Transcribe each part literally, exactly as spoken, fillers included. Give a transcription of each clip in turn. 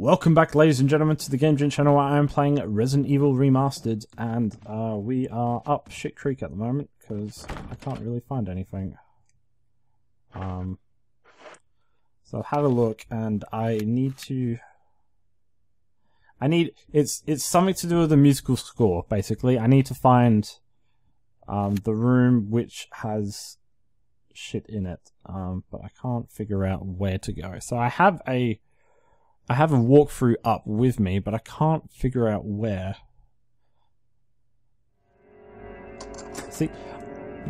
Welcome back, ladies and gentlemen, to the Game Gent channel, where I am playing Resident Evil Remastered, and uh, we are up shit creek at the moment because I can't really find anything. Um, so I've had a look, and I need to. I need it's it's something to do with the musical score, basically. I need to find um, the room which has shit in it, um, but I can't figure out where to go. So I have a I have a walkthrough up with me, but I can't figure out where. See,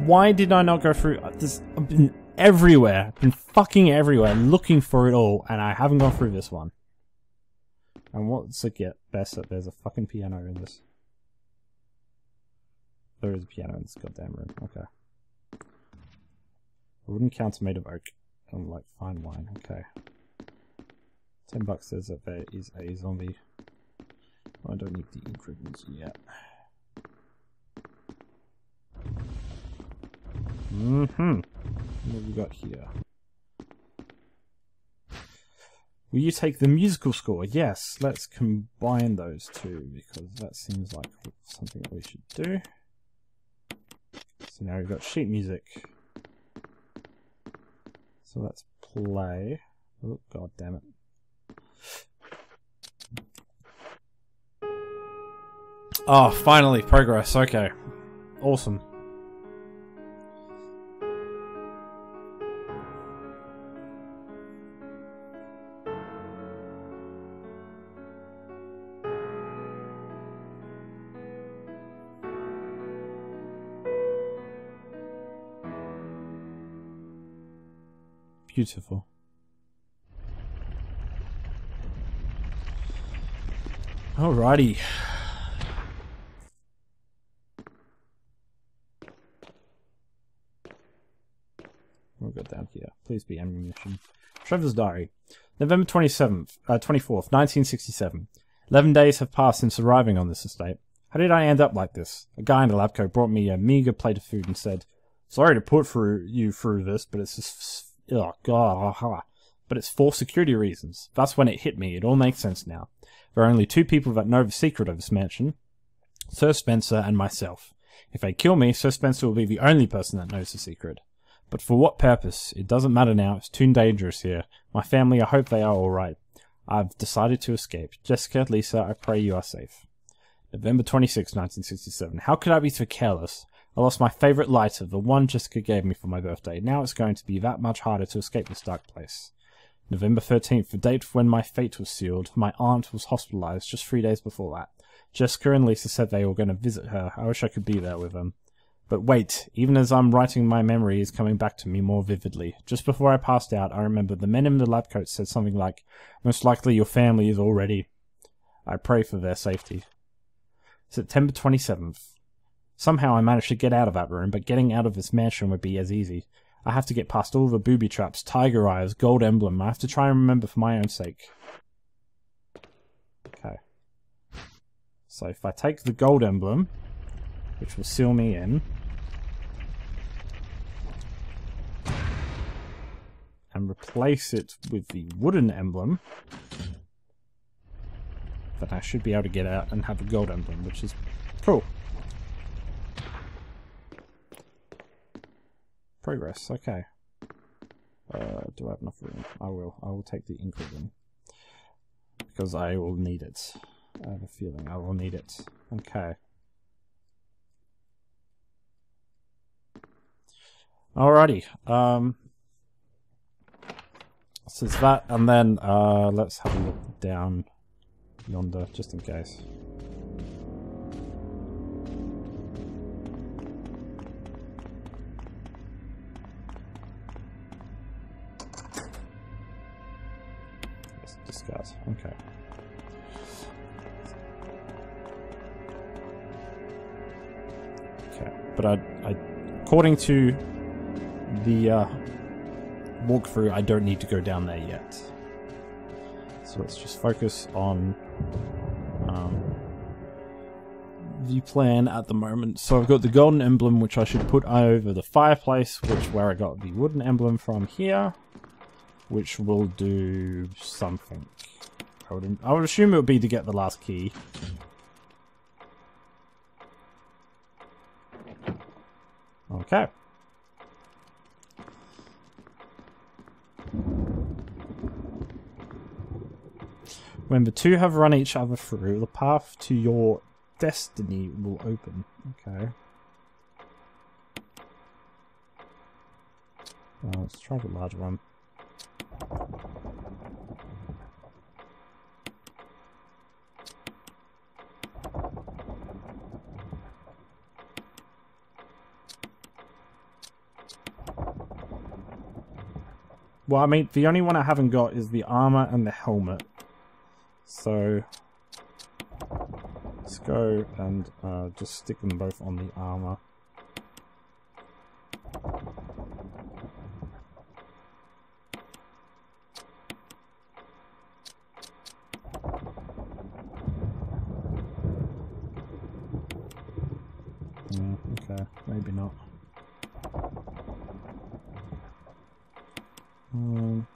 why did I not go through this? I've been everywhere, I've been fucking everywhere, looking for it all, and I haven't gone through this one. And what's it get? Best that there's a fucking piano in this. There is a piano in this goddamn room. Okay. A wooden counter made of oak and like fine wine. Okay. Ten bucks says that there is a zombie. I don't need the ingredients yet. Mm-hmm. What have we got here? Will you take the musical score? Yes, let's combine those two, because that seems like something that we should do. So now we've got sheet music. So let's play. Oh, god damn it. Oh, finally, progress. Okay. Awesome. Beautiful. Alrighty. We'll go down here. Please be ammunition. Trevor's Diary. November twenty-seventh, uh, twenty-fourth, nineteen sixty-seven. Eleven days have passed since arriving on this estate. How did I end up like this? A guy in a lab coat brought me a meager plate of food and said, "Sorry to put through you through this, but it's just... oh god, but it's for security reasons." That's when it hit me. It all makes sense now. There are only two people that know the secret of this mansion: Sir Spencer and myself. If they kill me, Sir Spencer will be the only person that knows the secret. But for what purpose? It doesn't matter now. It's too dangerous here. My family, I hope they are alright. I've decided to escape. Jessica, Lisa, I pray you are safe. November twenty-sixth, nineteen sixty-seven. How could I be so careless? I lost my favourite lighter, the one Jessica gave me for my birthday. Now it's going to be that much harder to escape this dark place. November thirteenth, the date when my fate was sealed. My aunt was hospitalised just three days before that. Jessica and Lisa said they were going to visit her. I wish I could be there with them. But wait, even as I'm writing, my memory is coming back to me more vividly. Just before I passed out, I remember the men in the lab coat said something like, "Most likely your family is already." I pray for their safety. September twenty-seventh. Somehow I managed to get out of that room, but getting out of this mansion would be as easy. I have to get past all the booby traps, tiger eyes, gold emblem. I have to try and remember for my own sake. Okay. So if I take the gold emblem, which will seal me in, and replace it with the wooden emblem, then I should be able to get out and have the gold emblem, which is cool. Progress, okay. Uh, do I have enough room? I will. I will take the ink ribbon, because I will need it. I have a feeling I will need it. Okay. Alrighty. Um, so it's that, and then uh, let's have a look down yonder, just in case. Discuss. Okay. Okay. But I, I, according to the uh, walkthrough, I don't need to go down there yet. So let's just focus on um, the plan at the moment. So I've got the golden emblem, which I should put over the fireplace, which where I got the wooden emblem from here. Which will do something. I would, I would assume it would be to get the last key. Okay. When the two have run each other through, the path to your destiny will open. Okay. Uh, let's try the larger one. Well, I mean, the only one I haven't got is the armor and the helmet. So, let's go and uh, just stick them both on the armor. Mm, okay, maybe not. Um...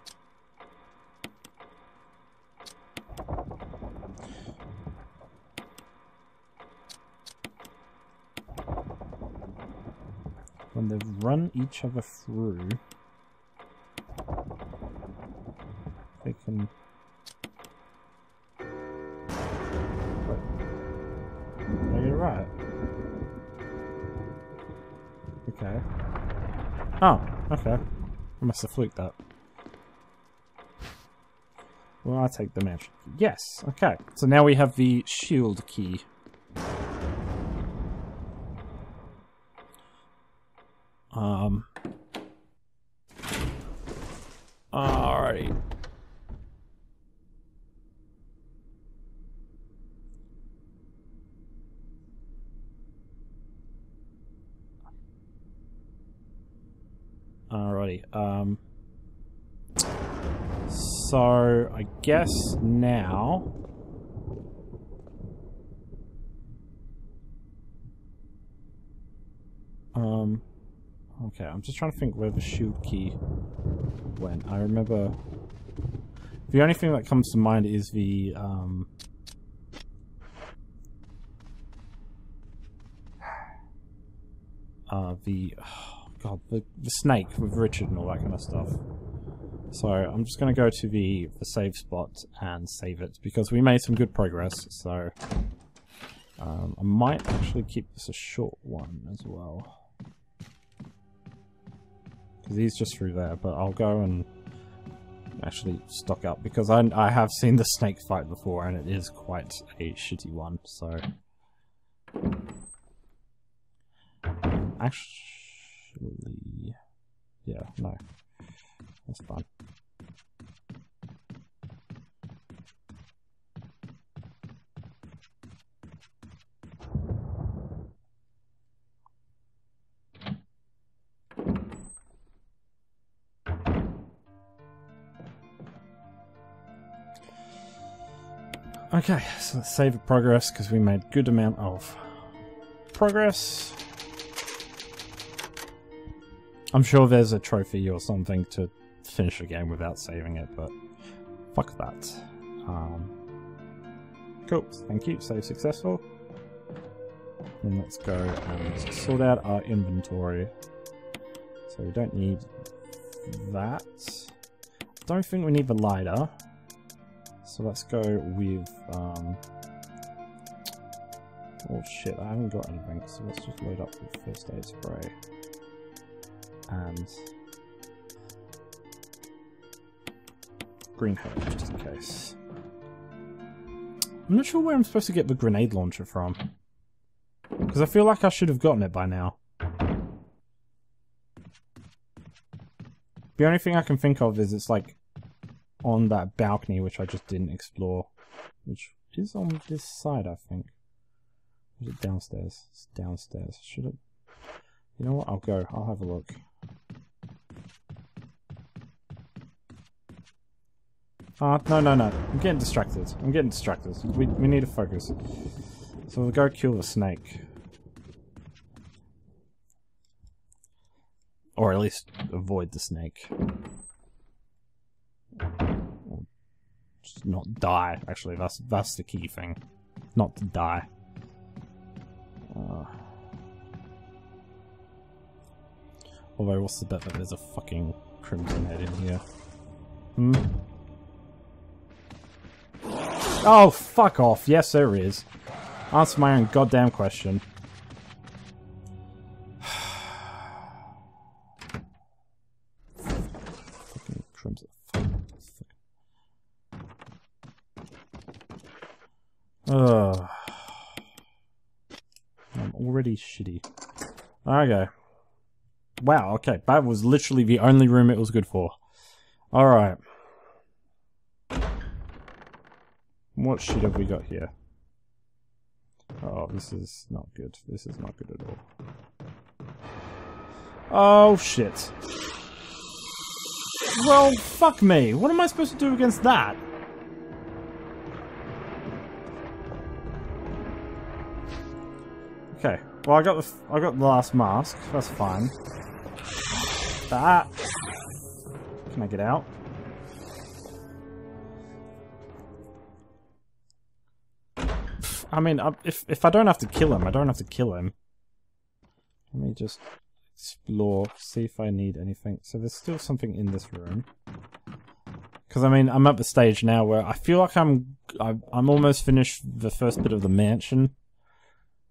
When they've run each other through, they can... Wait. Did I get it right? Okay. Oh, okay. I must have fluked that. Well, I'll take the mansion key. Yes, okay. So now we have the shield key. Um. Alrighty. Alrighty. Um. So I guess now. Um. Okay, I'm just trying to think where the shield key went. I remember... The only thing that comes to mind is the, um... Uh, the... Oh God, the, the snake with Richard and all that kind of stuff. So, I'm just going to go to the, the save spot and save it, because we made some good progress, so... Um, I might actually keep this a short one as well. Because he's just through there, but I'll go and actually stock up, because I, I have seen the snake fight before and it is quite a shitty one, so... Actually... Yeah, no. That's fine. Okay, so let's save the progress, because we made good amount of progress. I'm sure there's a trophy or something to finish the game without saving it, but fuck that. Um, cool, thank you, save successful. And let's go and sort out our inventory. So we don't need that. Don't think we need the lighter. So let's go with, um, oh shit, I haven't got anything, so let's just load up with first aid spray, and green herb, just in case. I'm not sure where I'm supposed to get the grenade launcher from, because I feel like I should have gotten it by now. The only thing I can think of is it's like, on that balcony, which I just didn't explore, which is on this side, I think. Is it downstairs? It's downstairs. Should it? You know what? I'll go. I'll have a look. Ah, uh, no, no, no. I'm getting distracted. I'm getting distracted. We, we need to focus. So we'll go kill the snake. Or at least avoid the snake. just not die. Actually, that's that's the key thing, not to die. Uh, although, what's the bet that there's a fucking crimson head in here? Hmm. Oh, fuck off! Yes, there is. Answer my own goddamn question. Ugh. I'm already shitty. Okay. Wow, okay. That was literally the only room it was good for. Alright. What shit have we got here? Oh, this is not good. This is not good at all. Oh, shit. Well, fuck me. What am I supposed to do against that? Okay, well I got the f I got the last mask. That's fine. That. Can I get out? I mean, I, if if I don't have to kill him, I don't have to kill him. Let me just explore, see if I need anything. So there's still something in this room. Because I mean, I'm at the stage now where I feel like I'm I, I'm almost finished the first bit of the mansion.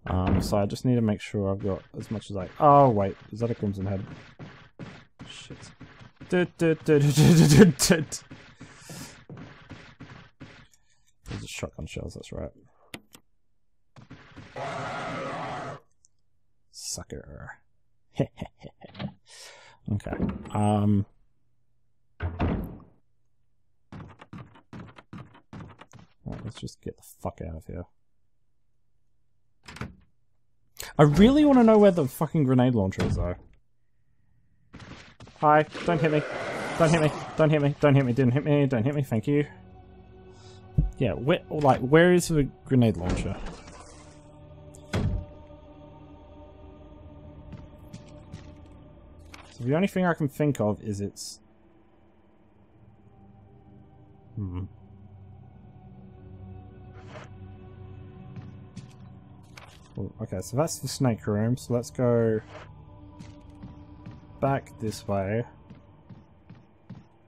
Um, so I just need to make sure I've got as much as I... Oh, wait. Is that a crimson head? Shit. Those are shotgun shells, that's right. Sucker. Okay. Um... Alright, let's just get the fuck out of here. I really want to know where the fucking grenade launcher is, though. Hi, don't hit me. Don't hit me. Don't hit me. Don't hit me. Didn't hit me. Don't hit me. Thank you. Yeah, where, like, where is the grenade launcher? So the only thing I can think of is it's... Hmm. Cool. Okay, so that's the snake room, so let's go back this way.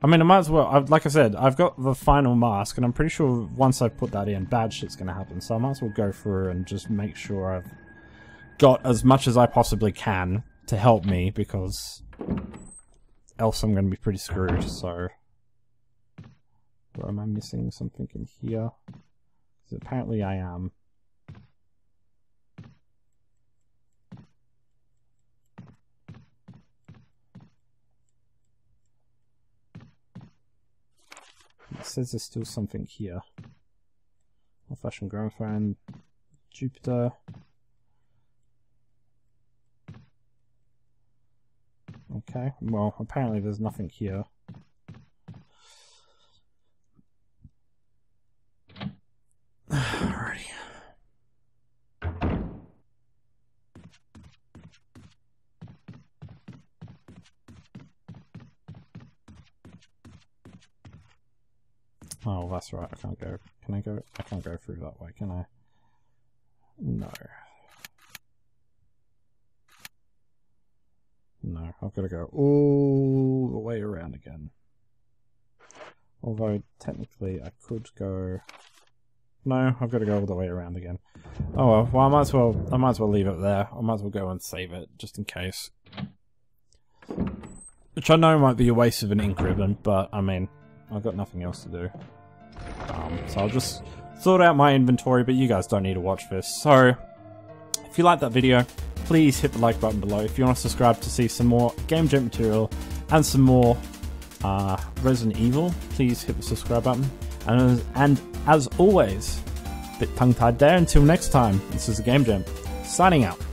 I mean, I might as well, I've, like I said, I've got the final mask, and I'm pretty sure once I put that in, bad shit's gonna happen, so I might as well go through and just make sure I've got as much as I possibly can to help me, because else I'm gonna be pretty screwed, so... Or am I missing something in here? Because apparently I am. It says there's still something here. Old fashioned gramophone, Jupiter. Okay, well, apparently there's nothing here. Alrighty. Oh, that's right, I can't go. Can I go? I can't go through that way, can I? No. No, I've got to go all the way around again. Although, technically, I could go... No, I've got to go all the way around again. Oh well, well I might as well, I might as well leave it there. I might as well go and save it, just in case. Which I know might be a waste of an ink ribbon, but, I mean... I've got nothing else to do. Um, so I'll just sort out my inventory, but you guys don't need to watch this. So, if you liked that video, please hit the like button below. If you want to subscribe to see some more Game Gent material and some more uh, Resident Evil, please hit the subscribe button. And, and as always, a bit tongue-tied there. Until next time, this is the Game Gent, signing out.